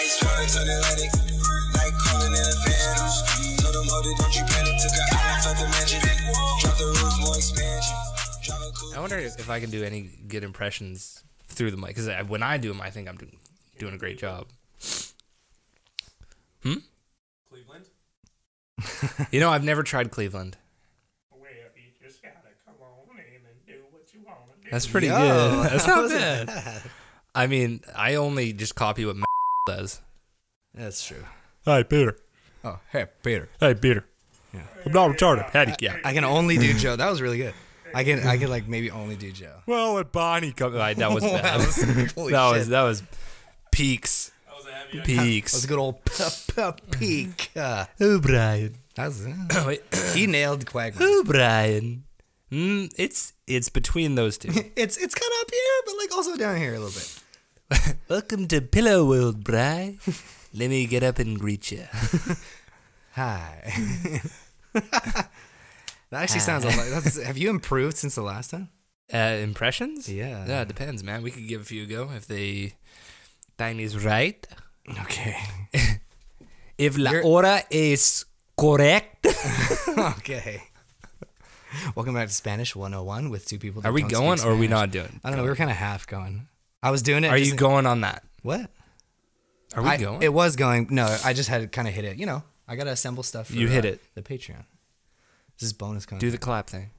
Ice water turn Atlantic. Night calling in the Vans. Told them, hold it, don't you panic. Took an island, left the mansion. Drop the roof, more expansion. I wonder if I can do any good impressions through the mic, because when I do them, I think I'm doing a great job. Cleveland? You know, I've never tried Cleveland. Well, you just gotta come on in and do what you wanna do. That's pretty good. That's not bad. I mean, I only just copy what does. That's true. Hey, Peter. Oh, hey, Peter. Hey, Peter. Yeah. I'm not retarded. How do you get? I can only do Joe. That was really good. I can like maybe only do Joe. Well, when Bonnie comes, like, that was bad. that was peaks. That was a heavy peaks. That was a good old peak. O'Brien. He nailed Quagmire. O'Brien. It's between those two. it's kind of up here, but like also down here a little bit. Welcome to Pillow World, Bri. Let me get up and greet you. Hi. That actually sounds a lot. Have you improved since the last time? Impressions? Yeah. Yeah, it depends, man. We could give a few a go if the time is right. Okay. If la hora is correct. Okay. Welcome back to Spanish 101 with two people. Are we going or are we not doing? I don't know. We were kind of half going. I was doing it. Are you going on that? What? Are we going? It was going. No, I just had to kind of hit it. You know, I got to assemble stuff. You hit it. The Patreon. This is bonus content. Do the clap thing.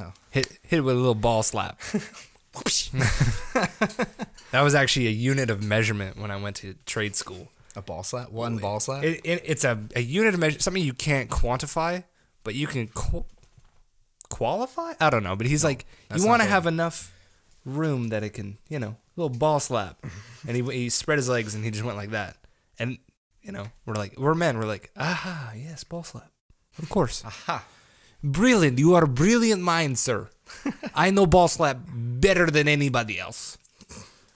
Oh. Hit it with a little ball slap. That was actually a unit of measurement when I went to trade school. A ball slap? One ball slap? It's a unit of measurement. Something you can't quantify, but you can qualify? I don't know. But he's like, you want to have enough room that it can, you know, a little ball slap. And he spread his legs and he just went like that. And, you know, we're like, we're men. We're like, aha, yes, ball slap. Of course. Aha. Brilliant. You are a brilliant mind, sir. I know ball slap better than anybody else.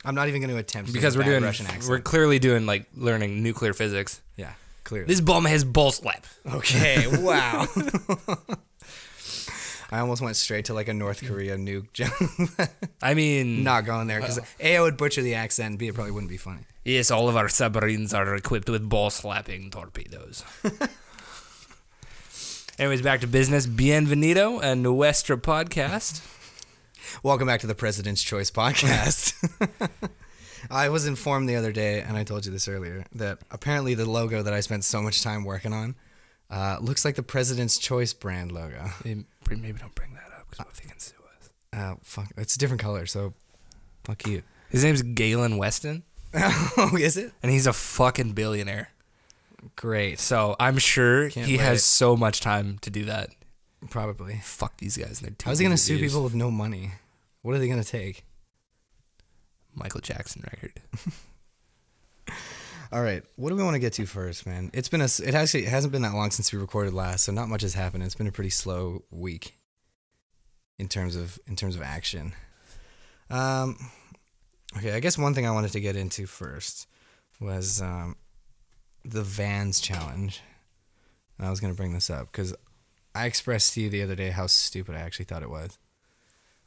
I'm not even going to attempt because we're doing Russian accent. We're clearly doing like learning nuclear physics. Yeah, clearly. This bomb has ball slap. Okay, wow. I almost went straight to like a North Korea nuke joke. I mean, not going there because A, I would butcher the accent, and B, it probably wouldn't be funny. Yes, all of our submarines are equipped with ball slapping torpedoes. Anyways, back to business. Bienvenido a nuestra podcast. Welcome back to the President's Choice podcast. I was informed the other day, and I told you this earlier, that apparently the logo that I spent so much time working on looks like the President's Choice brand logo. Maybe don't bring that up because they can sue us. Fuck, it's a different color, so fuck you. His name's Galen Weston. Oh, is it? And he's a fucking billionaire. Great. So I'm sure he has so much time to do that. Probably. Fuck these guys. How's he going to sue people with no money? What are they going to take? Michael Jackson record. All right. What do we want to get to first, man? It's been it hasn't been that long since we recorded last, so not much has happened. It's been a pretty slow week in terms of action. Okay, I guess one thing I wanted to get into first was the Vans challenge. And I was going to bring this up because I expressed to you the other day how stupid I actually thought it was.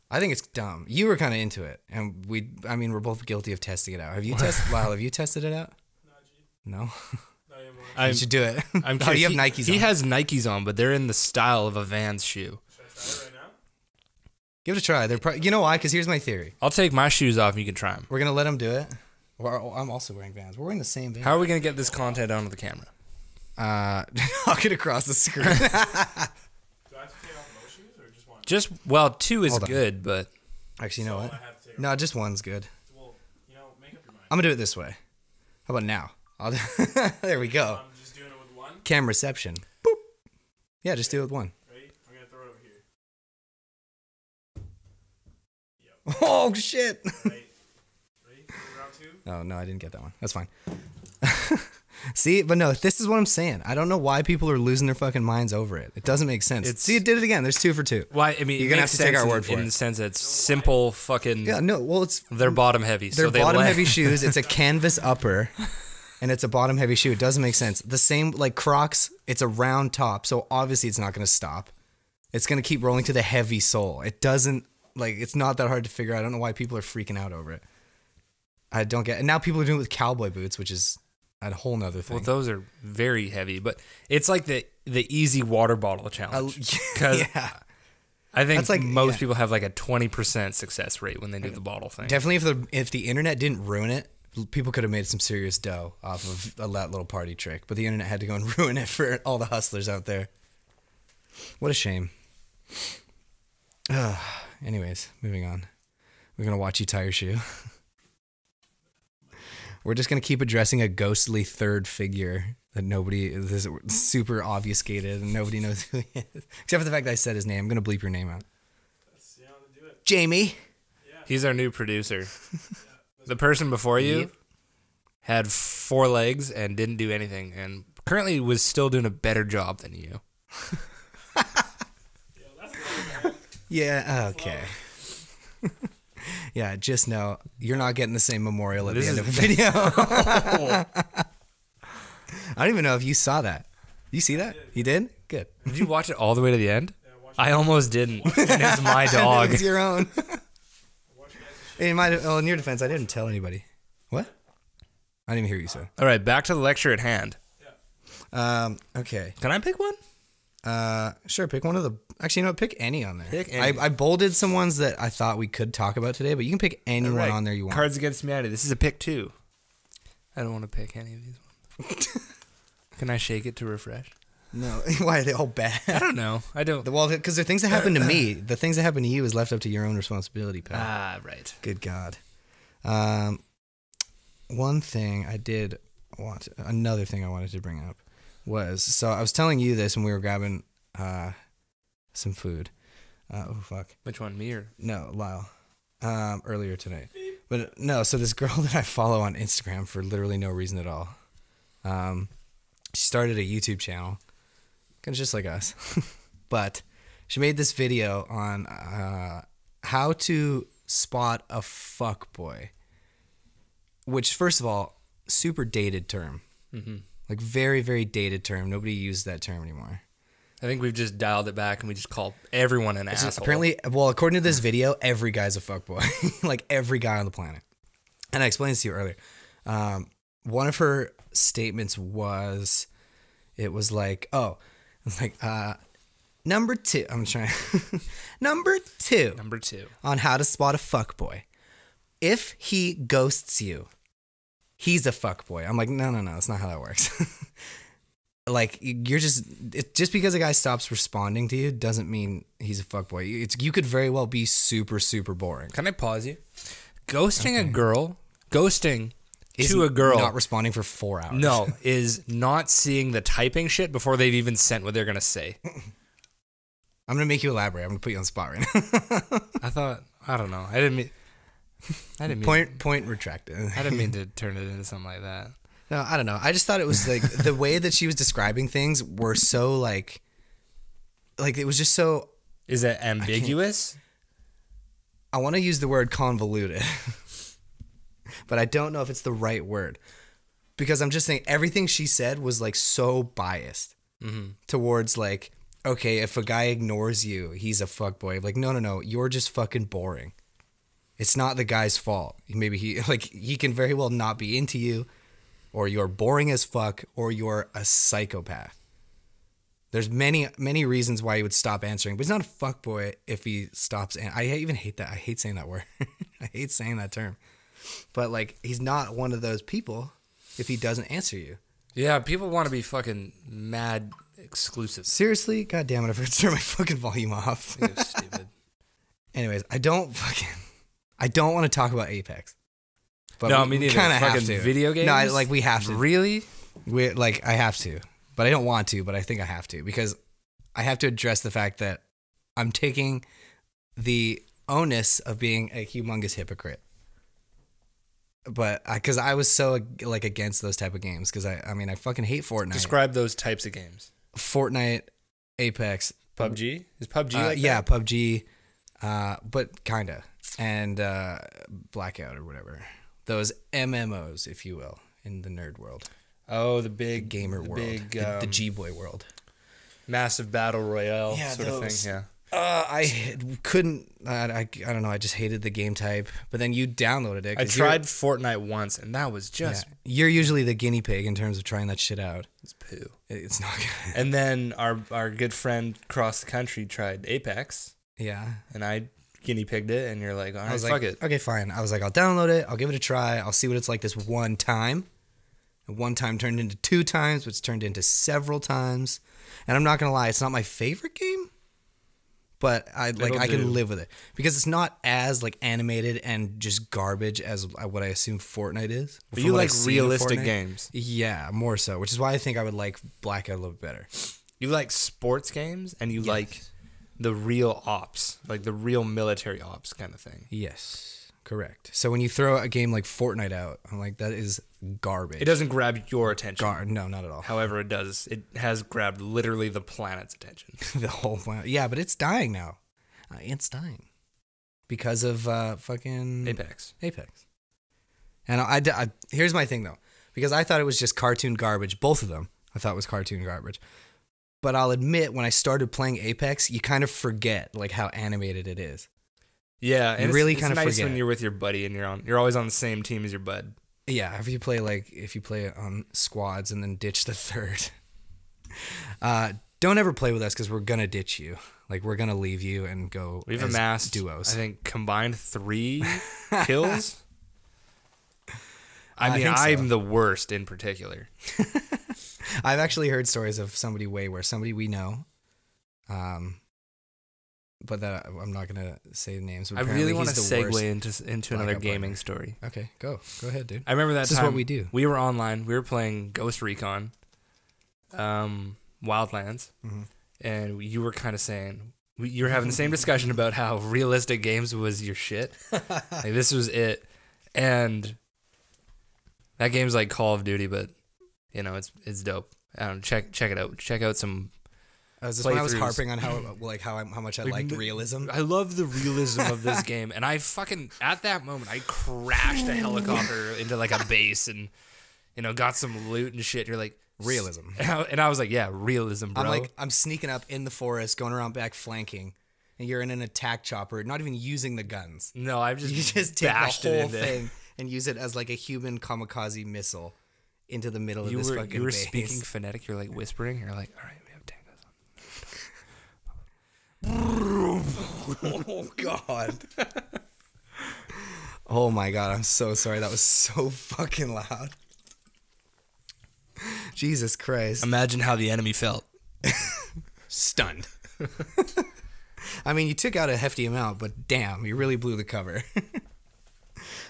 I think it's dumb. You were kind of into it, and I mean, we're both guilty of testing it out. Have you tested? Lyle, have you tested it out? No. You should do it. I'm kidding. Oh, you have Nikes on. He has Nikes on, but they're in the style of a Vans shoe. Should I try it right now? Give it a try. They're you know why? Because here's my theory. I'll take my shoes off, and you can try them. We're gonna let them do it. I'm also wearing Vans. We're wearing the same Vans. How are we gonna get this content onto the camera? I'll get across the screen. Do I have to take off both shoes or just one? Just well, two is good, but actually, you know what? No, just one's good. Well, you know, make up your mind. I'm gonna do it this way. How about now? There we go. I'm just doing it with one. Cam reception. Boop. Yeah, just do it with one. Ready? I'm gonna throw it over here. Yep. Oh shit! Right. Ready? Round two. Oh no, I didn't get that one. That's fine. See, but no, this is what I'm saying. I don't know why people are losing their fucking minds over it. It doesn't make sense. See, it did it again. There's 2 for 2. Why? I mean, you're gonna have to take our word for it. In the sense that it's simple fucking. Yeah, no. Well, it's they're bottom heavy. They're bottom heavy shoes. It's a canvas upper, and it's a bottom heavy shoe. It doesn't make sense. The same like Crocs. It's a round top, so obviously it's not gonna stop. It's gonna keep rolling to the heavy sole. It doesn't like. It's not that hard to figure out. I don't know why people are freaking out over it. I don't get. And now people are doing it with cowboy boots, which is a whole nother thing. Well, those are very heavy, but it's like the easy water bottle challenge. Yeah. I think like, most people have like a 20% success rate when they do the bottle thing. Definitely if the internet didn't ruin it, people could have made some serious dough off of that little party trick. But the internet had to go and ruin it for all the hustlers out there. What a shame. Anyways, moving on. We're going to watch you tie your shoe. We're just going to keep addressing a ghostly third figure that nobody is super obfuscated and nobody knows who he is. Except for the fact that I said his name. I'm going to bleep your name out. Let's see how to do it. Jamie. Yeah. He's our new producer. The person before you had 4 legs and didn't do anything and currently was still doing a better job than you. Yeah, okay. Yeah, just know you're not getting the same memorial at the end of the video. I don't even know if you saw that. You see that? You did? Good. Did you watch it all the way to the end? Yeah, I almost didn't. It's my dog. It's your own. Well, in your defense, I didn't tell anybody. What? I didn't even hear you say. All right, back to the lecture at hand. Yeah. Okay. Can I pick one? Sure, pick one of the... Actually, you know what? Pick any on there. Pick any. I bolded some ones that I thought we could talk about today, but you can pick any one on there you want. Cards Against Humanity. This is a pick 2. I don't want to pick any of these ones. Can I shake it to refresh? No. Why are they all bad? I don't know. I don't... Well, because they're things that happened to me. The things that happened to you is left up to your own responsibility, pal. Ah, right. Good God. One thing I did want... Another thing I wanted to bring up was... So I was telling you this when we were grabbing... some food. Oh, fuck. Which one? Me or? No, Lyle. Earlier today. But no, so this girl that I follow on Instagram for literally no reason at all, she started a YouTube channel, kind of just like us, but she made this video on how to spot a fuckboy, which, first of all, super dated term. Mm-hmm. Like, very, very dated term. Nobody uses that term anymore. I think we've just dialed it back and we just call everyone an asshole. Apparently, well, according to this video, every guy's a fuckboy. Like, every guy on the planet. And I explained this to you earlier. One of her statements was, it was like, oh, it's like, number 2. I'm trying. Number 2. Number 2. On how to spot a fuckboy. If he ghosts you, he's a fuckboy. I'm like, no, no, no. That's not how that works. Like, you're just because a guy stops responding to you doesn't mean he's a fuckboy. You could very well be super, super boring. Can I pause you? Ghosting a girl, ghosting to a girl. Not responding for 4 hours. No, is not seeing the typing shit before they've even sent what they're going to say. I'm going to make you elaborate. I'm going to put you on the spot right now. I thought, I don't know. I didn't mean. Point retracted. I didn't mean to turn it into something like that. No, I don't know. I just thought it was like the way that she was describing things were so like it was just so. Is it ambiguous? I want to use the word convoluted, but I don't know if it's the right word because I'm just saying everything she said was like so biased towards like, okay, if a guy ignores you, he's a fuckboy. Like, no, no, no, you're just fucking boring. It's not the guy's fault. Maybe he can very well not be into you. Or you're boring as fuck, or you're a psychopath. There's many, many reasons why you would stop answering, but he's not a fuckboy if he stops. And I even hate that. I hate saying that word. I hate saying that term. But like, he's not one of those people if he doesn't answer you. Yeah, people want to be fucking mad exclusive. Seriously? God damn it, I forgot to turn my fucking volume off. You're stupid. Anyways, I don't want to talk about Apex. But no, we kind of have to. Video games? No, like we have to. Really? We like I have to, but I don't want to. But I think I have to because I have to address the fact that I'm taking the onus of being a humongous hypocrite. But because I was so like against those type of games because I mean I fucking hate Fortnite. Describe those types of games. Fortnite, Apex, PUBG. Is PUBG like that? Yeah, PUBG, but kinda and Blackout or whatever. Those MMOs, if you will, in the nerd world. Oh, the big gamer world, the G-boy world, massive battle royale sort of thing. Yeah. I don't know. I just hated the game type. But then you downloaded it. I tried Fortnite once, and that was just... Yeah, you're usually the guinea pig in terms of trying that shit out. It's poo. It's not good. And then our good friend across the country tried Apex. Yeah. And I guinea pigged it, and you're like, all right, fuck it. Okay, fine. I was like, I'll download it. I'll give it a try. I'll see what it's like this one time. And one time turned into two times, which turned into several times. And I'm not going to lie, it's not my favorite game. But I can live with it because it's not as like animated and just garbage as what I assume Fortnite is. But you like realistic games, yeah, more so, which is why I think I would like Blackout a little better. You like sports games and you like the real ops, like the real military ops kind of thing. Yes, correct. So when you throw a game like Fortnite out, I'm like, that is garbage. It doesn't grab your attention. No, not at all. However, it does. It has grabbed literally the planet's attention. The whole planet. Yeah, but it's dying now. It's dying because of fucking Apex. And here's my thing though, because I thought it was just cartoon garbage. Both of them, I thought was cartoon garbage. But I'll admit, when I started playing Apex, you kind of forget like how animated it is. Yeah, and it's nice when you're with your buddy and you're always on the same team as your bud. Yeah, if you play on squads and then ditch the third. Don't ever play with us because we're going to ditch you. Like, we're going to leave you and go. We've amassed duos. I think combined 3 kills. I mean, I'm the worst in particular. I've actually heard stories of somebody way worse. Somebody we know. But that I'm not gonna say the names. I really want to segue into another gaming story. Okay, go ahead, dude. I remember that time. This is what we do. We were online. We were playing Ghost Recon, Wildlands, and you were kind of saying you were having the same discussion about how realistic games was your shit. Like, this was it, and that game's like Call of Duty, but you know it's dope. I don't know, check it out. Check out some. Is this when I was harping on how much I liked realism? I love the realism of this game, and I fucking at that moment I crashed a helicopter into like a base, and you know got some loot and shit. And you're like realism, and I was like, yeah, realism, bro. I'm sneaking up in the forest, going around back flanking, and you're in an attack chopper, not even using the guns. No, I've just take the whole thing and use it as like a human kamikaze missile into the middle of this fucking base. You were speaking phonetic. You're like whispering. You're like, all right. Oh god. Oh my god, I'm so sorry. That was so fucking loud. Jesus Christ. Imagine how the enemy felt. Stunned. I mean, you took out a hefty amount, but damn, you really blew the cover.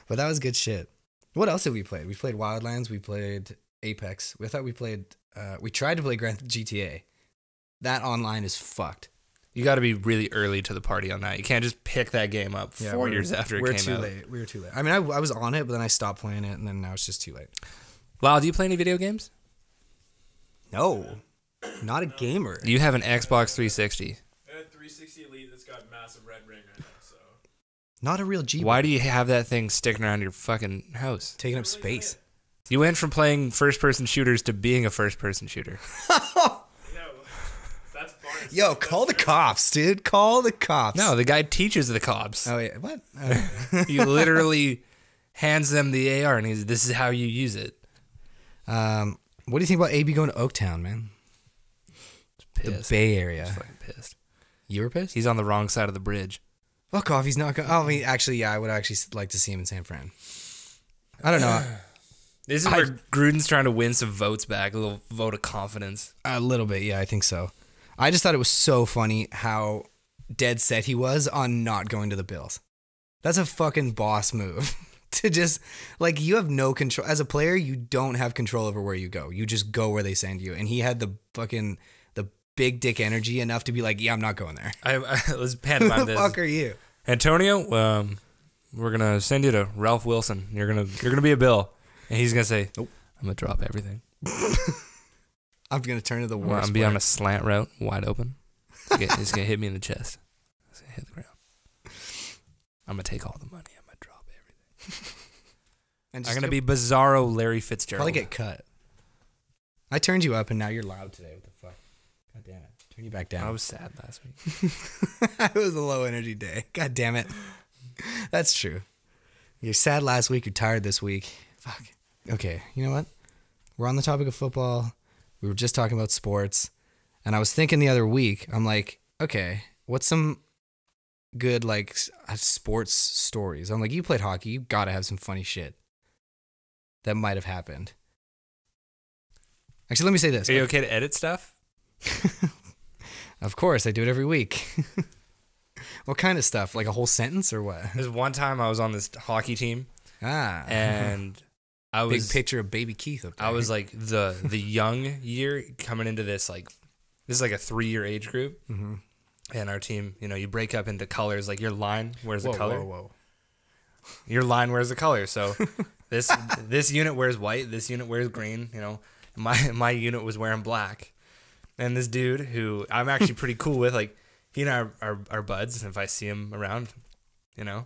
But that was good shit. What else have we played? We played Wildlands, we played Apex. I thought we played we tried to play GTA. That online is fucked. You got to be really early to the party on that. You can't just pick that game up 4 years after it came out. We were too late. I mean, I was on it, but then I stopped playing it, and then now it's just too late. Lyle, do you play any video games? No. Not a gamer. You have an Xbox 360. I had a 360 Elite that's got massive red ring right now, so... Not a real G. Why do you have that thing sticking around your fucking house? Taking up space. You went from playing first-person shooters to being a first-person shooter. Yo, call the cops, dude. Call the cops. No, the guy teaches the cops. Oh, yeah. What? He literally hands them the AR and he's, this is how you use it. What do you think about AB going to Oaktown, man? The Bay Area. He's fucking pissed. You were pissed? He's on the wrong side of the bridge. Fuck off. He's not going. Oh, I mean, actually, yeah, I would actually like to see him in San Fran. I don't know. This is where Gruden's trying to win some votes back, a little vote of confidence. A little bit, yeah, I think so. I just thought it was so funny how dead set he was on not going to the Bills. That's a fucking boss move. To just, like, you have no control. As a player, you don't have control over where you go. You just go where they send you. And he had the fucking, the big dick energy enough to be like, yeah, I'm not going there. I was pantomime this. Who the fuck are you? Antonio, we're going to send you to Ralph Wilson. You're gonna be a Bill. And he's going to say, nope. I'm going to drop everything. I'm going to turn to the worst. I'm going to be on a slant route, wide open. It's going to hit me in the chest. It's going to hit the ground. I'm going to take all the money. I'm going to drop everything. And I'm going to be bizarro Larry Fitzgerald. Probably get cut. I turned you up, and now you're loud today. What the fuck? God damn it. Turn you back down. I was sad last week. It was a low energy day. God damn it. That's true. You're sad last week. You're tired this week. Fuck. Okay. You know what? We're on the topic of football. We were just talking about sports. And I was thinking the other week, I'm like, okay, what's some good, like, sports stories? I'm like, you played hockey. You got to have some funny shit that might have happened. Actually, let me say this. Are you okay to edit stuff? Of course. I do it every week. What kind of stuff? Like a whole sentence or what? There's one time I was on this hockey team. Ah. And I was... Big picture of baby Keith up there. I was like the young year coming into this, like... This is like a 3-year age group. Mm-hmm. And our team, you know, you break up into colors. Like your line wears the color. Whoa. Your line wears the color. So this unit wears white. This unit wears green. You know, my unit was wearing black. And this dude who I'm actually pretty cool with, like he and I are buds. If I see him around, you know.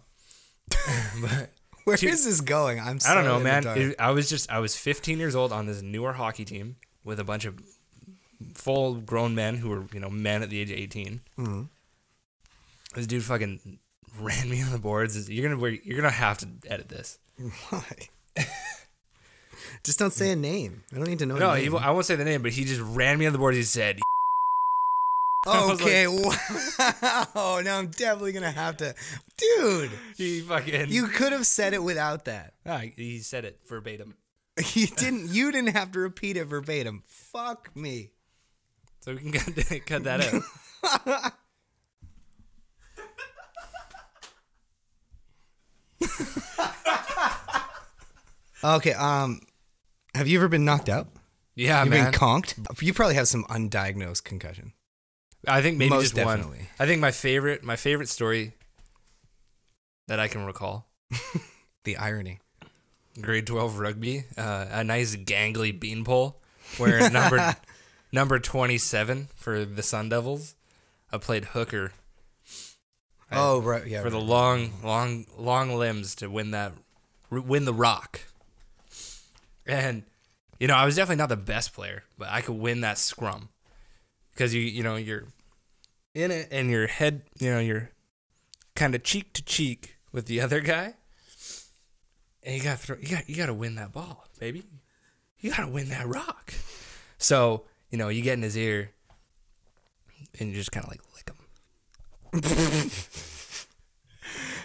But where is this going? I don't know, man. I was 15 years old on this newer hockey team with a bunch of full grown men who were, you know, men at the age of 18. Mm-hmm. This dude fucking ran me on the boards. You're gonna have to edit this. Why? Just don't say a name. I don't need to know. No, I won't say the name, but he just ran me on the boards. He said, "Okay, like, wow." Now I'm definitely gonna have to, dude. He fucking. You could have said it without that. He said it verbatim. He didn't. You didn't have to repeat it verbatim. Fuck me. So we can cut that out. Okay, have you ever been knocked out? Yeah, man. You've been conked? You probably have some undiagnosed concussion. I think maybe just one. I think my favorite story that I can recall. The irony. Grade 12 rugby, a nice gangly beanpole where number 27 for the Sun Devils. I played hooker. Oh, right, yeah. For the long limbs to win the rock. And you know, I was definitely not the best player, but I could win that scrum. Cuz you know, you're in it and your head, you know, you're kind of cheek to cheek with the other guy. And you got to win that ball, baby. You got to win that rock. So, you know, you get in his ear and you just kind of like lick him.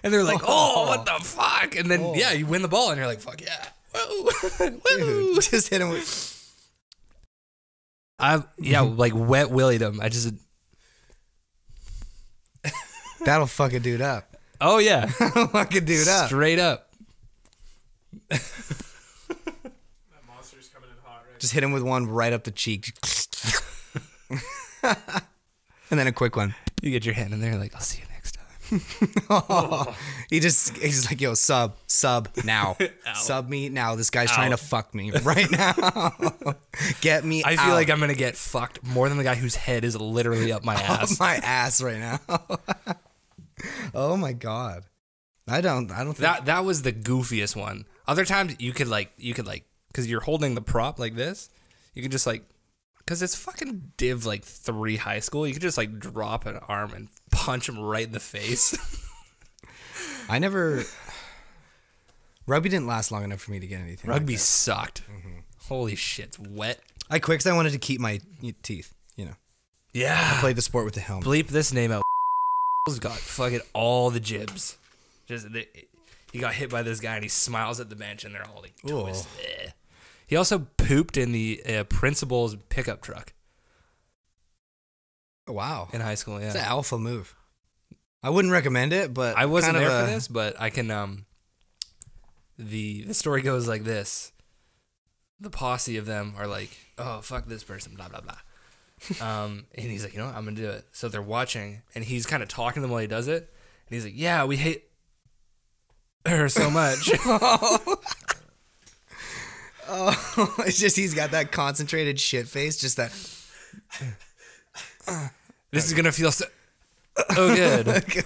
And they're like, "Oh, what the fuck?" And then yeah, you win the ball and you're like, "Fuck yeah." Whoa. Dude, just hit him with like wet willied him. I just that'll fuck a dude up. Oh yeah. Fuck a dude up. Straight up. That monster's coming in hot, right? Just hit him with one right up the cheek. And then a quick one. You get your hand in there like, "I'll see you next time." He's like, "Yo, sub now. Sub me now. This guy's trying to fuck me right now. Get me out. I feel like I'm gonna get fucked more than the guy whose head is literally up my ass." Up my ass right now. Oh my god. I don't think that was the goofiest one. Other times you could like because you're holding the prop like this, you could just like because it's fucking div like 3 high school, you could just like drop an arm and punch him right in the face. Rugby didn't last long enough for me to get anything. Rugby like sucked. Mm-hmm. Holy shit, it's wet. I quit because I wanted to keep my teeth. You know. Yeah. I played the sport with the helmet. Bleep this name out. Got fucking all the jibs. He got hit by this guy and he smiles at the bench and they're all like twisted. He also pooped in the principal's pickup truck. Wow. In high school, yeah. It's an alpha move. I wouldn't recommend it, but I wasn't there for this, but I can the story goes like this. The posse of them are like, "Oh, fuck this person, blah blah blah." And he's like, "You know what? I'm going to do it." So they're watching and he's kind of talking to them while he does it. And he's like, "Yeah, we hate her so much." It's just he's got that concentrated shit face, just that. This is gonna feel so good.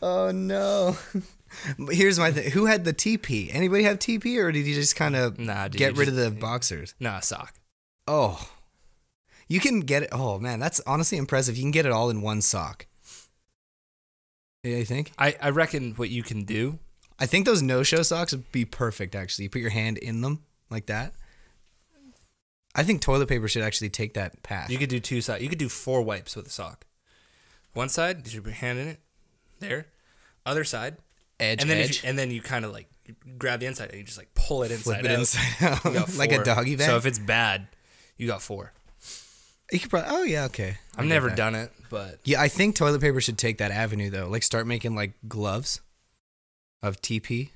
Oh no! Here's my thing: who had the TP? Anybody have TP, or did you just kind of get rid of the boxers? Nah, sock. Oh, you can get it. Oh, man, that's honestly impressive. You can get it all in one sock. Yeah, you think? I reckon what you can do. I think those no-show socks would be perfect, actually. You put your hand in them like that. I think toilet paper should actually take that path. You could do two socks. You could do 4 wipes with a sock. One side, you put your hand in it. There. Other side. Edge, and then edge. You, and then you kind of like grab the inside and you just like pull it inside. Flip it out. Inside out. Like a doggy bag. So if it's bad, you got 4. You could probably, oh yeah, okay. I've never done it, but yeah, I think toilet paper should take that avenue though. Like start making like gloves of TP.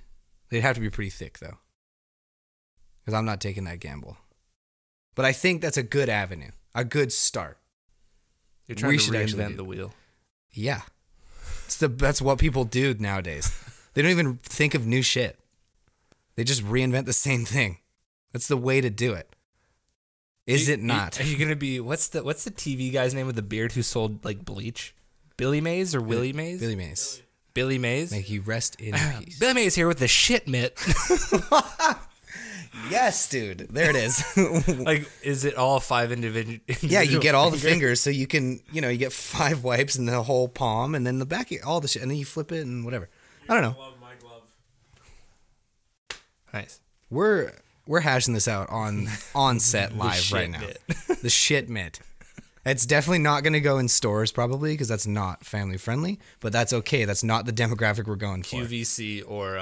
They'd have to be pretty thick though, because I'm not taking that gamble. But I think that's a good avenue, a good start. You're trying to reinvent the wheel. Yeah, it's the that's what people do nowadays. They don't even think of new shit. They just reinvent the same thing. That's the way to do it. Is it not? Are you gonna be what's the TV guy's name with the beard who sold like bleach? Billy Mays or Willie Mays? Billy Mays. Billy Mays. Make you rest in peace. Billy Mays here with the shit mitt. Yes, dude. There it is. Like, is it all 5 individual? Yeah, you get all the fingers, so you can, you know, you get 5 wipes and the whole palm, and then the back, all the shit, and then you flip it and whatever. I don't know. I love my glove. Nice. We're hashing this out on set live right now. The shit mitt. It's definitely not going to go in stores probably because that's not family friendly, but that's okay. That's not the demographic we're going for. QVC or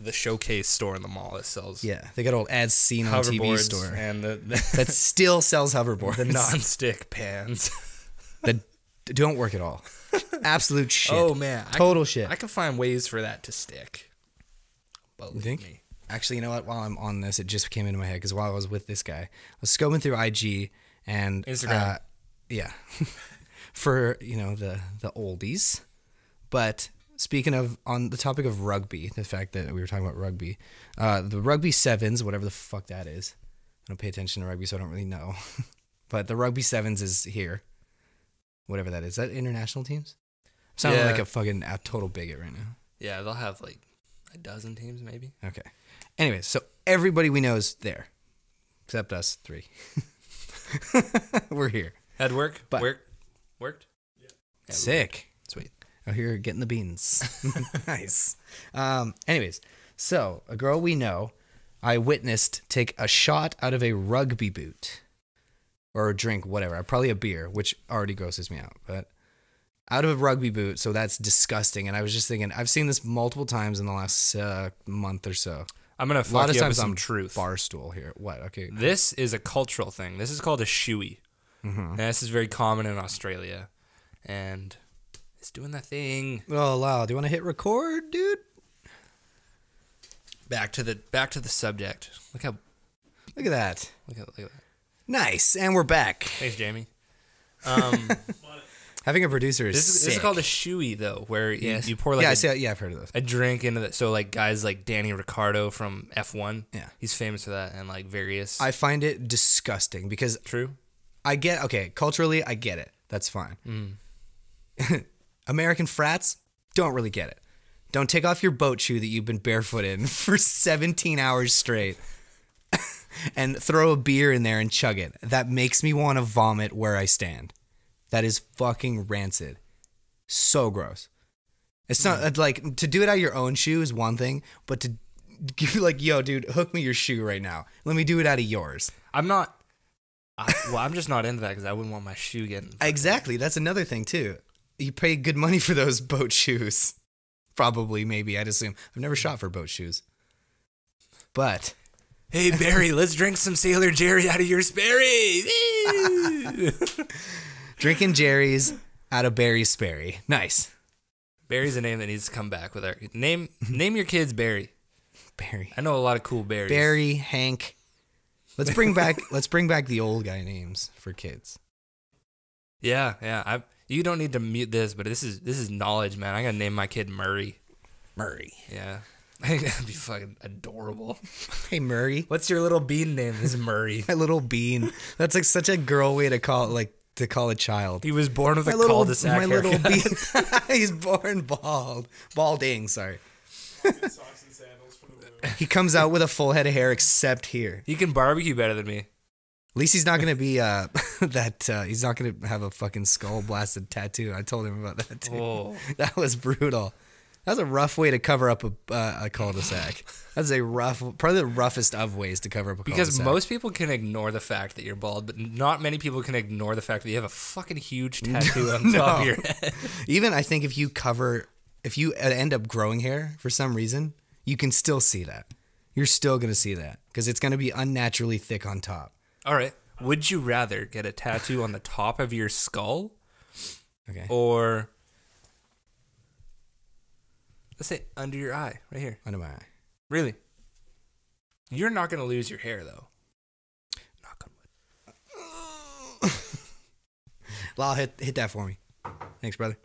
the Showcase store in the mall that sells. Yeah, they got old ads seen on TV store and the that still sells hoverboards. The non-stick pans. That don't work at all. Absolute shit. Oh man, total shit. I can find ways for that to stick. Believe me. Actually, you know what? While I'm on this, it just came into my head because while I was with this guy, I was scoping through IG and Instagram, yeah, for you know the oldies. But speaking of on the topic of rugby, the fact that we were talking about rugby, the rugby sevens, whatever the fuck that is, I don't pay attention to rugby, so I don't really know. But the rugby sevens is here, whatever that is. That international teams? I'm sounding like a fucking total bigot right now. Yeah, they'll have like a dozen teams maybe. Okay. Anyways, so everybody we know is there, except us 3. We're here. Had work? But worked? Yeah. Sick. Sweet. Out here getting the beans. Nice. Anyways, so a girl we know, I witnessed take a shot out of a rugby boot or a drink, whatever, probably a beer, which already grosses me out, but out of a rugby boot, so that's disgusting. And I was just thinking, I've seen this multiple times in the last month or so. I'm going to fuck you up with some truth. Barstool here. What? Okay. This is a cultural thing. This is called a shoey. Mm-hmm. And this is very common in Australia. And it's doing the thing. Oh, wow. Do you want to hit record, dude? Back to the subject. Look at that. Look at that. Nice. And we're back. Thanks, Jamie. Having a producer is sick. This is called a shoey, though, where you pour like I've heard of this. A drink into that. So like guys like Danny Ricciardo from F1, he's famous for that, and like various. I find it disgusting because culturally I get it. That's fine. Mm. American frats don't really get it. Don't take off your boat shoe that you've been barefoot in for 17 hours straight. And throw a beer in there and chug it. That makes me want to vomit where I stand. That is fucking rancid. So gross. It's not like to do it out of your own shoe is one thing, but to give like, yo, dude, hook me your shoe right now. Let me do it out of yours. I'm not. I'm just not into that because I wouldn't want my shoe getting. Exactly. That's another thing too. You pay good money for those boat shoes. Probably, maybe. I'd assume. I've never shot for boat shoes. But. Hey, Barry, let's drink some Sailor Jerry out of your Sperry. Drinking Jerry's out of Barry's Sperry. Nice. Barry's a name that needs to come back with our name your kids Barry. Barry. I know a lot of cool Barrys. Barry, Hank. Let's bring back the old guy names for kids. Yeah, yeah. You don't need to mute this, but this is knowledge, man. I gotta name my kid Murray. Murray. Yeah. That'd be fucking adorable. Hey, Murray. What's your little bean name? This is Murray. My little bean. That's like such a girl way to call it, like to call a child. He was born with a cul-de-sac haircut. My little bean. He's born bald. Balding, sorry. Socks and sandals for the room. He comes out with a full head of hair except here. He can barbecue better than me. At least he's not going to be he's not going to have a fucking skull blasted tattoo. I told him about that too. Oh. That was brutal. That's a rough way to cover up a cul-de-sac. That's a rough, probably the roughest of ways to cover up a cul-de-sac. Because most people can ignore the fact that you're bald, but not many people can ignore the fact that you have a fucking huge tattoo on top of your head. Even I think if you cover, if you end up growing hair for some reason, you can still see that. You're still going to see that because it's going to be unnaturally thick on top. All right. Would you rather get a tattoo on the top of your skull, okay, or let's say under your eye, right here? Under my eye. Really? You're not going to lose your hair, though. Knock on wood. Lyle, hit that for me. Thanks, brother.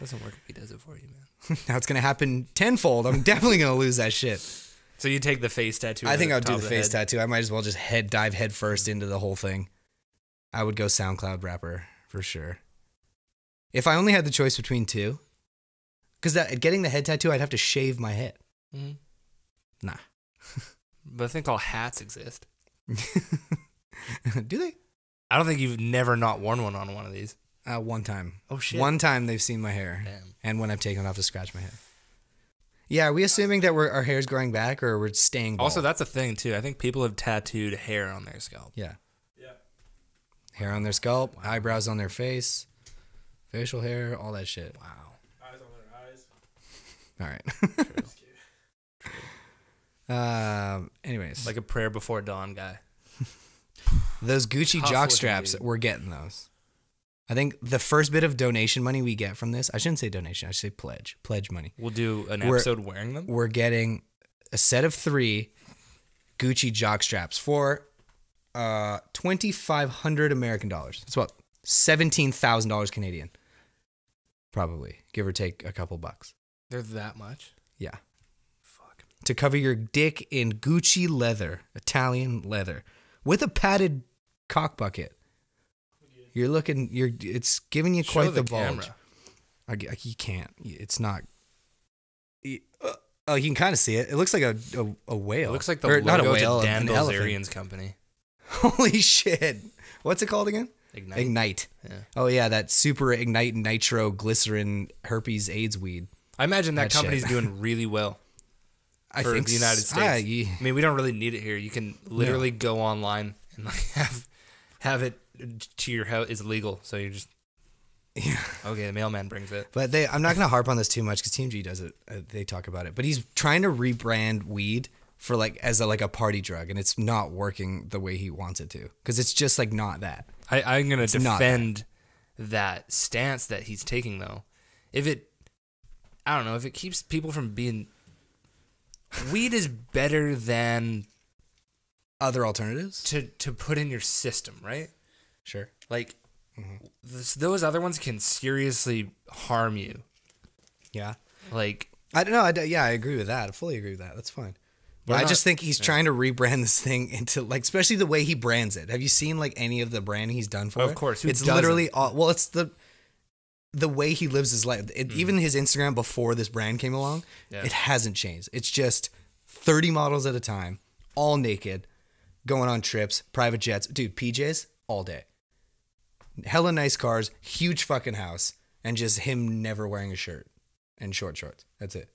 Doesn't work if he does it for you, man. Now it's going to happen tenfold. I'm definitely going to lose that shit. So you take the face tattoo? I think I would do the face tattoo. I might as well just dive head first into the whole thing. I would go SoundCloud rapper for sure. If I only had the choice between two, because getting the head tattoo, I'd have to shave my head. Mm. Nah. But I think all hats exist. Do they? I don't think you've never not worn one on one of these. One time. Oh shit. One time they've seen my hair. Damn. And when I've taken it off to scratch my head. Yeah, are we assuming that our hair's growing back or we're staying bald? Also, that's a thing, too. I think people have tattooed hair on their scalp. Yeah. Yeah. Hair on their scalp, wow. Eyebrows on their face, facial hair, all that shit. Wow. Eyes on their eyes. All right. True. Anyways. Like a prayer before dawn guy. Those Gucci jock straps, we're getting those. I think the first bit of donation money we get from this, I shouldn't say donation, I should say pledge. Pledge money. We'll do an episode wearing them? We're getting a set of 3 Gucci jock straps for $2,500 American dollars. That's about $17,000 Canadian. Probably. Give or take a couple bucks. They're that much? Yeah. Fuck. To cover your dick in Gucci leather, Italian leather, with a padded cock bucket. You're looking. It's giving you quite the bulge. You can't. It's not. Oh, you can kind of see it. It looks like a whale. It looks like the logo not a whale, to Dan Bilzerian's company. Holy shit! What's it called again? Ignite. Ignite. Yeah. Oh yeah, that super Ignite nitroglycerin herpes AIDS weed. I imagine that company's doing really well. I think the United States. I mean, we don't really need it here. You can literally go online and like have it. To your house is legal, so you just okay. The mailman brings it, but I'm not gonna harp on this too much because TMG does it. They talk about it, but he's trying to rebrand weed for as a party drug, and it's not working the way he wants it to because it's just like not that. I'm gonna defend that stance that he's taking though. I don't know if it keeps people from being weed is better than other alternatives to put in your system, right? Sure. Like, those other ones can seriously harm you. Yeah. Like, I don't know. I agree with that. I fully agree with that. That's fine. But I just think he's trying to rebrand this thing into, like, especially the way he brands it. Have you seen, like, any of the branding he's done for it? Of course. It's literally all, well, it's the way he lives his life. Even his Instagram before this brand came along, it hasn't changed. It's just 30 models at a time, all naked, going on trips, private jets. Dude, PJs all day. Hella nice cars, huge fucking house, and just him never wearing a shirt and short shorts. That's it.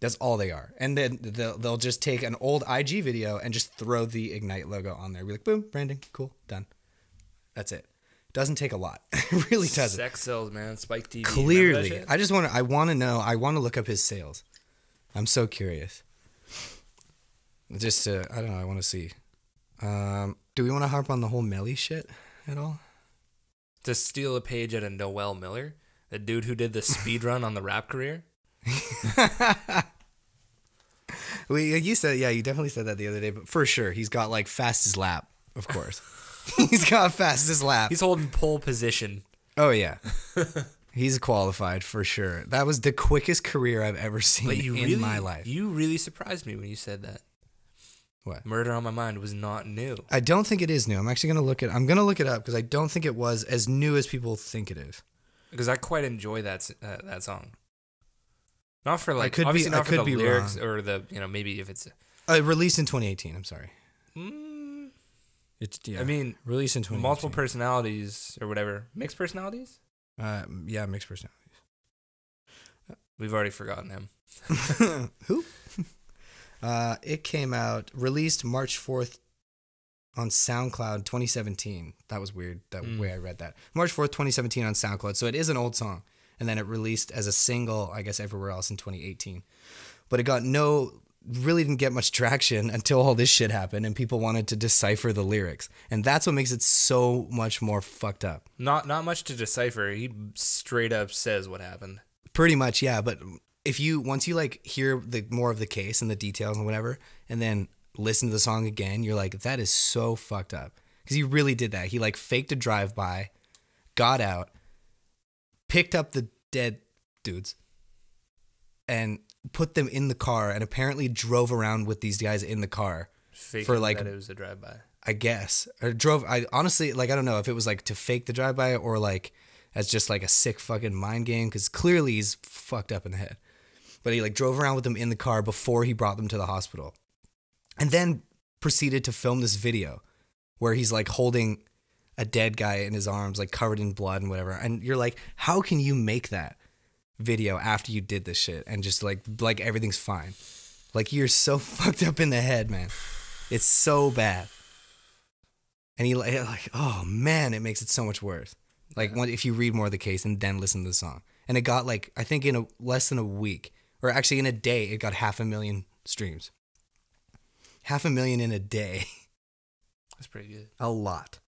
That's all they are. And then they'll just take an old IG video and just throw the Ignite logo on there. Be like, boom, branding, cool, done. That's it. Doesn't take a lot. It really doesn't. Sex sells, man. Spike TV. Clearly, I want to look up his sales. I'm so curious. Just to, I don't know. I want to see. Do we want to harp on the whole Melly shit at all? To steal a page out of Noel Miller, the dude who did the speed run on the rap career. You said, yeah, you definitely said that the other day, but for sure, he's got like fastest lap, of course. He's got fastest lap. He's holding pole position. Oh, yeah. He's qualified for sure. That was the quickest career I've ever seen in my life. You really surprised me when you said that. What? Murder on My Mind was not new. I don't think it is new. I'm actually gonna look it up because I don't think it was as new as people think it is. Because I quite enjoy that song. Not for like obviously not for the lyrics or the maybe if it's released in 2018. I'm sorry. Mm. It's yeah. I mean, released in 2018. Multiple personalities or whatever. Mixed personalities? Yeah, mixed personalities. We've already forgotten him. Who? It came out, released March 4th on SoundCloud 2017. That was weird, that way I read that. March 4th, 2017 on SoundCloud. So it is an old song. And then it released as a single, I guess, everywhere else in 2018. But it got really didn't get much traction until all this shit happened and people wanted to decipher the lyrics. And that's what makes it so much more fucked up. Not much to decipher. He straight up says what happened. Pretty much, yeah. But if you, once you like hear the more of the case and the details and whatever, and then listen to the song again, you're like, that is so fucked up. Because he really did that. He like faked a drive-by, got out, picked up the dead dudes, and put them in the car, and apparently drove around with these guys in the car. Faking for like that it was a drive-by, I guess, or drove. I honestly, like, I don't know if it was like to fake the drive-by or like as just like a sick fucking mind game, because clearly he's fucked up in the head. But he like drove around with them in the car before he brought them to the hospital, and then proceeded to film this video where he's like holding a dead guy in his arms, like covered in blood and whatever. And you're like, how can you make that video after you did this shit and just like everything's fine? Like, you're so fucked up in the head, man. It's so bad. And he like, oh man, it makes it so much worse. Like, if you read more of the case and then listen to the song. And it got like, I think in less than a week, or actually in a day, it got 500,000 streams. 500,000 in a day. That's pretty good. A lot.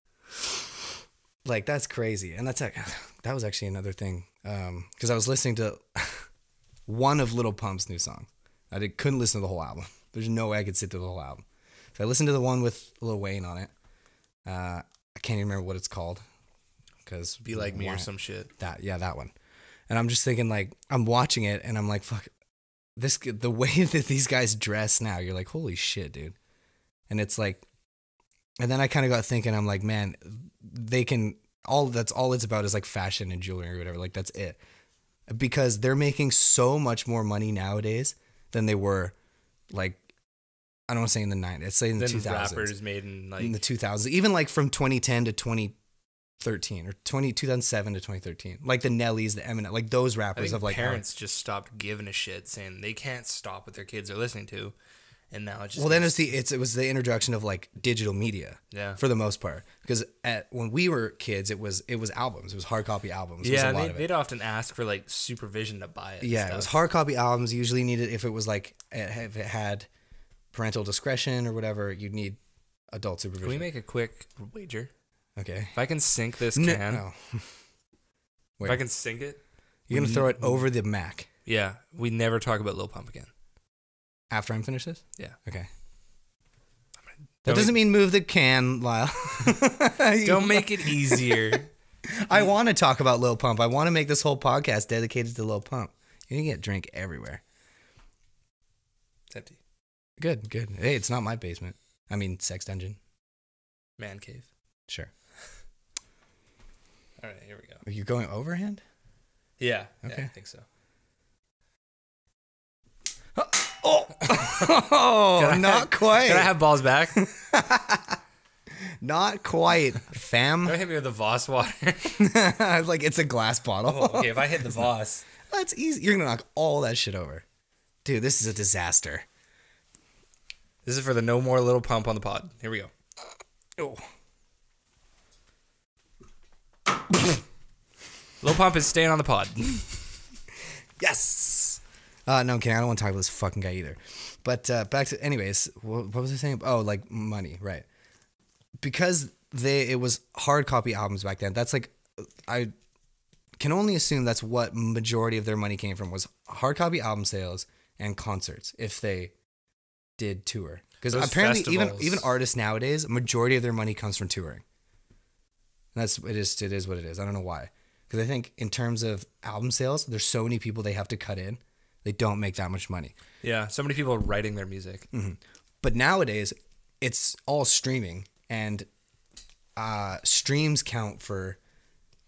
Like, that's crazy. And that was actually another thing, because I was listening to one of Lil Pump's new songs. Couldn't listen to the whole album. There's no way I could sit through the whole album. So I listened to the one with Lil Wayne on it. I can't even remember what it's called, because Be Like Me or some shit. That one. And I'm just thinking, like, I'm watching it and I'm like, fuck, the way that these guys dress now, you're like, holy shit, dude. And it's like, and then I kind of got thinking, I'm like, man, that's all it's about is like fashion and jewelry or whatever. Like, that's it. Because they're making so much more money nowadays than they were, like, I don't want to say in the 90s, say in the 2000s. Rappers made in the 2000s, even like from 2010 to 2013 or 2007 to 2013. Like the Nellys, the Eminem, like those rappers. I think of like parents just stopped giving a shit, saying they can't stop what their kids are listening to. And now it's just, well, then it was the introduction of like digital media, yeah, for the most part. Because when we were kids, it was albums, it was hard copy albums. Yeah, was a lot of it. They'd often ask for like supervision to buy it. Yeah, it was hard copy albums. Usually needed, if it was like, if it had parental discretion or whatever, you'd need adult supervision. Can we make a quick wager? Okay, if I can sink this can, Wait. If I can sink it, you're gonna throw it over the Mac. Yeah, we never talk about Lil Pump again. After I'm finished this? Yeah. Okay. That doesn't mean move the can, Lyle. Don't make it easier. I want to talk about Lil Pump. I want to make this whole podcast dedicated to Lil Pump. You can get drink everywhere. It's empty. Good, good. Hey, it's not my basement. I mean, sex dungeon. Man cave. Sure. All right, here we go. Are you going overhand? Yeah. Okay. Yeah, I think so. Oh, not quite. Can I have balls back? Not quite, fam. Don't hit me with the Voss water. Like, it's a glass bottle. Oh, okay, if I hit the Voss. That's easy. You're going to knock all that shit over. Dude, this is a disaster. This is for the no more Lil Pump on the pod. Here we go. Oh. Lil Pump is staying on the pod. Yes. No, I'm kidding. I don't want to talk about this fucking guy either. But back to, anyways, what was I saying? Oh, like money, right? Because it was hard copy albums back then. That's like, I can only assume that's what majority of their money came from, was hard copy album sales and concerts if they did tour. Because apparently even artists nowadays, majority of their money comes from touring. And it is what it is. I don't know why. Because I think in terms of album sales, there's so many people they have to cut in. They don't make that much money. Yeah, so many people are writing their music. Mm-hmm. But nowadays, it's all streaming, and streams count for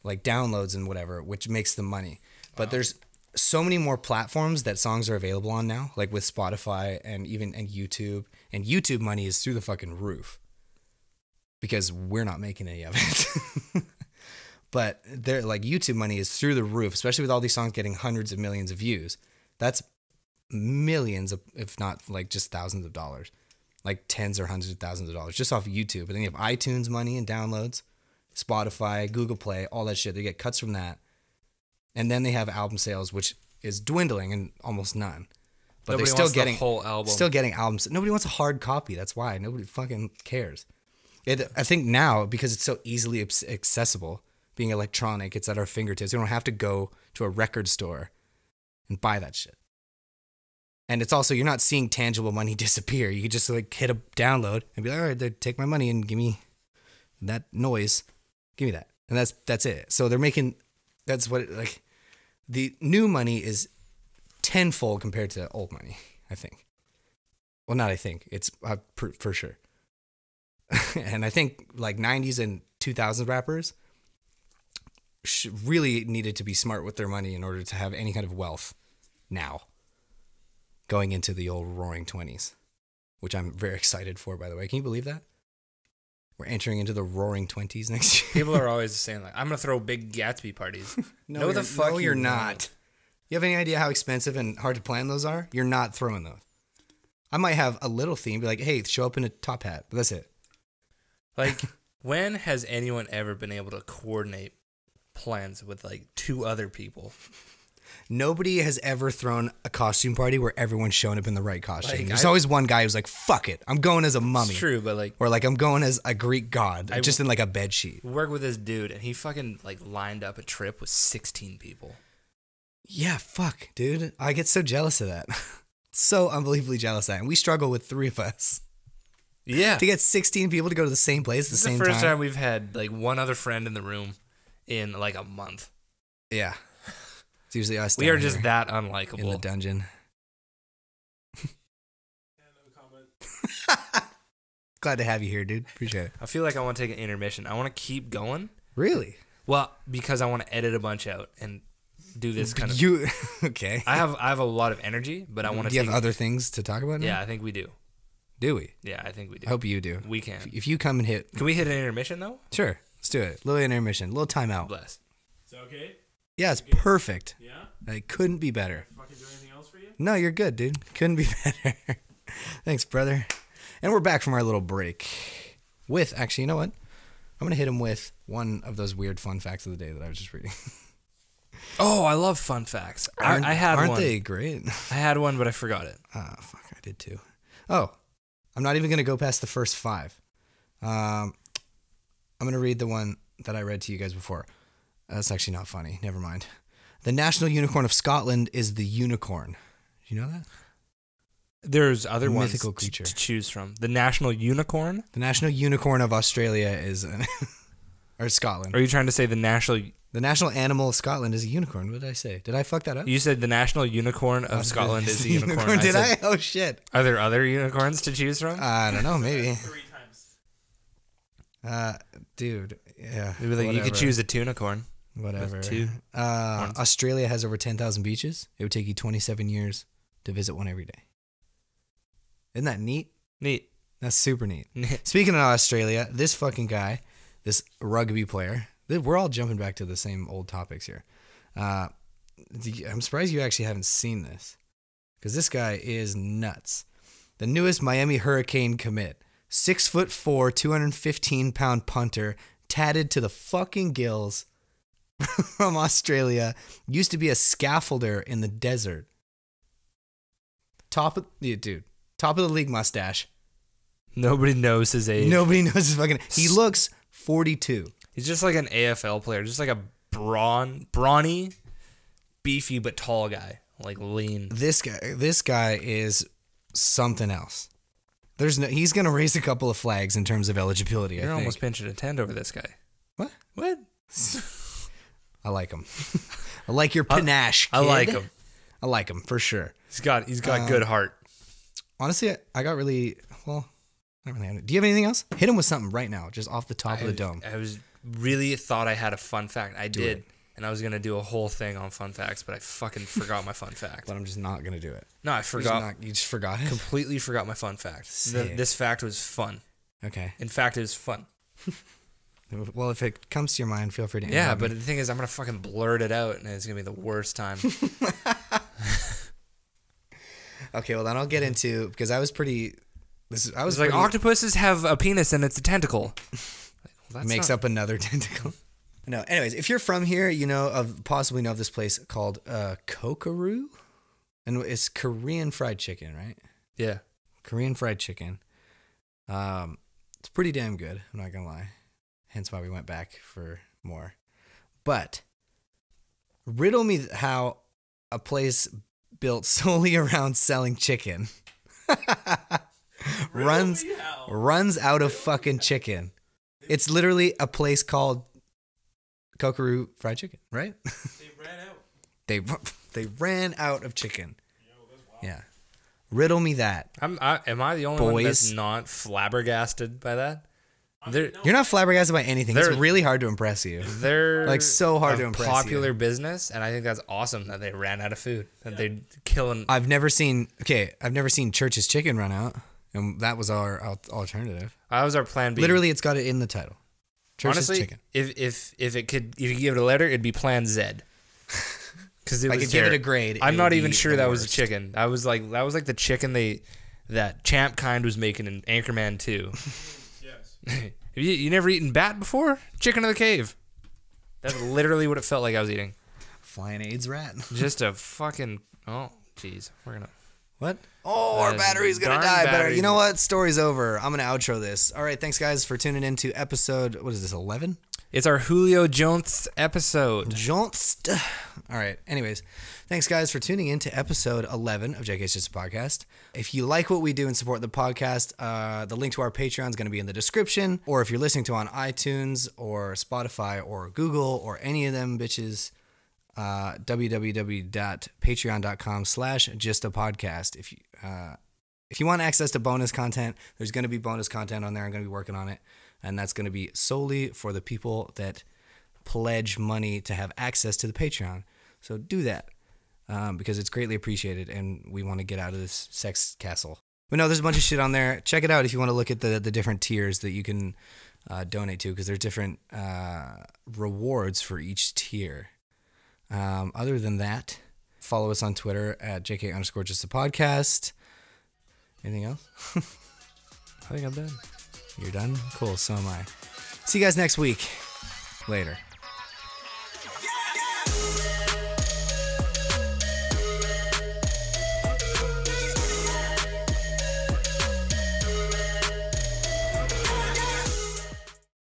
like downloads and whatever, which makes the money. Wow. But there's so many more platforms that songs are available on now, like with Spotify and YouTube. And YouTube money is through the fucking roof. because we're not making any of it. But they're like, YouTube money is through the roof, especially with all these songs getting hundreds of millions of views. That's millions of, if not like just thousands of dollars, like tens or hundreds of thousands of dollars just off of YouTube. But then you have iTunes money and downloads, Spotify, Google Play, all that shit. They get cuts from that. And then they have album sales, which is dwindling and almost none. But nobody they're still getting albums. Nobody wants a hard copy. That's why nobody fucking cares. I think now, because it's so easily accessible, being electronic, it's at our fingertips. We don't have to go to a record store and buy that shit. And it's also, you're not seeing tangible money disappear. You can just like hit a download and be like, all right, take my money and give me that noise. Give me that. And that's it. So they're making, that's what it, like, the new money is tenfold compared to old money, I think. Well, not I think. It's for sure. And I think like 90s and 2000s rappers really needed to be smart with their money in order to have any kind of wealth now, going into the old roaring 20s, which I'm very excited for, by the way. Can you believe that? We're entering into the roaring 20s next year. People are always saying, like, I'm going to throw big Gatsby parties. No, the fuck you're not. You have any idea how expensive and hard to plan those are? You're not throwing those. I might have a little theme, be like, hey, show up in a top hat. But that's it. Like, when has anyone ever been able to coordinate plans with, like, 2 other people? Nobody has ever thrown a costume party where everyone's shown up in the right costume. Like, there's always one guy who's like, fuck it, I'm going as a mummy. It's true, but like... Or like, I'm going as a Greek god, just in like a bed sheet. Work with this dude, and he fucking like lined up a trip with 16 people. Yeah, fuck, dude. I get so jealous of that. So unbelievably jealous of that. And we struggle with 3 of us. Yeah. To get 16 people to go to the same place at the same time. This is the first time we've had like 1 other friend in the room in like a month. Yeah. It's usually us. We are just that unlikable in the dungeon. Glad to have you here, dude. Appreciate it. I feel like I want to take an intermission. I want to keep going. Really? Well, because I want to edit a bunch out and do this kind of. You okay? I have a lot of energy, but I want to. Do you have other things to talk about now? Yeah, I think we do. Do we? Yeah, I think we do. I hope you do. We can. If you come and hit, can we hit an intermission though? Sure, let's do it. Little intermission, little timeout. Bless. Is that okay? Yeah, it's perfect. Yeah? It couldn't be better. Fucking do anything else for you? No, you're good, dude. Couldn't be better. Thanks, brother. And we're back from our little break with, actually, you know what? I'm going to hit him with one of those weird fun facts of the day that I was just reading. Oh, I love fun facts. Aren't they great? I had one, but I forgot it. Oh, fuck, I did too. Oh, I'm not even going to go past the first 5. I'm going to read the one that I read to you guys before. That's actually not funny. Never mind. The national unicorn of Scotland is the unicorn. Do you know that? There's other mythical creature to choose from. The national unicorn? The national unicorn of Australia is... or Scotland. Are you trying to say the national... The national animal of Scotland is a unicorn. What did I say? Did I fuck that up? You said the national unicorn of Scotland is a unicorn. Did I? Oh, shit. Are there other unicorns to choose from? I don't know. Maybe. 3 times. Dude. Yeah. Maybe like you could choose a tunicorn. Whatever. Australia has over 10,000 beaches. It would take you 27 years to visit one every day. Isn't that neat? Neat. That's super neat. Speaking of Australia, this fucking guy, this rugby player, we're all jumping back to the same old topics here. I'm surprised you actually haven't seen this, because this guy is nuts. The newest Miami Hurricane commit, 6'4", 215-pound punter, tatted to the fucking gills, from Australia, used to be a scaffolder in the desert. Top of the league mustache. Nobody knows his age. Nobody knows his fucking. He looks 42. He's just like an AFL player, just like a brawny, beefy but tall guy, like lean. This guy is something else. He's gonna raise a couple of flags in terms of eligibility. You're almost pinching a tent over this guy. What? I like him. I like your panache. I like him. I like him for sure. He's got good heart. Honestly, I got really well. Not really. Do you have anything else? Hit him with something right now, just off the top of the dome. I was really thought I had a fun fact. I did, and I was gonna do a whole thing on fun facts, but I fucking forgot my fun fact. But I'm just not gonna do it. No, I forgot. You just forgot it. Completely forgot my fun fact. This fact was fun. Okay. In fact, it was fun. Well, if it comes to your mind, feel free to interrupt. Yeah, but the thing is, I'm going to fucking blurt it out, and it's going to be the worst time. Okay, well, then I'll get into, because I was pretty... Like, octopuses have a penis, and it's a tentacle. Well, makes up another tentacle. No, anyways, if you're from here, you know of possibly know of this place called Kokaroo. And it's Korean fried chicken, right? Yeah. Korean fried chicken. It's pretty damn good, I'm not going to lie. Hence why we went back for more. But riddle me how a place built solely around selling chicken runs out of fucking chicken. It's literally a place called Kokaroo Fried Chicken, right? They ran out. They ran out of chicken. Yo, that's wild. Yeah. Riddle me that. Am I the only one that's not flabbergasted by that? You're not flabbergasted by anything. It's really hard to impress you. They're like so hard to impress. Popular business, and I think that's awesome that they ran out of food. That they killing. I've never seen Church's Chicken run out, and that was our alternative. That was our plan B. Literally, it's got it in the title. Church's Chicken. If you give it a letter, it'd be Plan Z. Because I could give it a grade. I'm not even sure that was a chicken. That was like the chicken that Champ Kind was making in Anchorman 2. Have you never eaten bat before? Chicken of the cave. That's literally what it felt like I was eating. Flying AIDS rat. Just a fucking... Oh, jeez. We're going to... What? Oh, our battery's going to die. Better. You know what? Story's over. I'm going to outro this. All right, thanks, guys, for tuning in to episode... What is this, 11? It's our Julio Jones episode. Jones. All right. Anyways, thanks, guys, for tuning in to episode 11 of JK It's Just a Podcast. If you like what we do and support the podcast, the link to our Patreon is going to be in the description. Or if you're listening to on iTunes or Spotify or Google or any of them bitches, www.patreon.com/justapodcast. If you want access to bonus content, there's going to be bonus content on there. I'm going to be working on it. And that's going to be solely for the people that pledge money to have access to the Patreon. So do that because it's greatly appreciated and we want to get out of this sex castle. But no, there's a bunch of shit on there. Check it out if you want to look at the different tiers that you can donate to because there's different rewards for each tier. Other than that, follow us on Twitter at JK_JustAPodcast. Anything else? I think I'm done. You're done? Cool, so am I. See you guys next week. Later.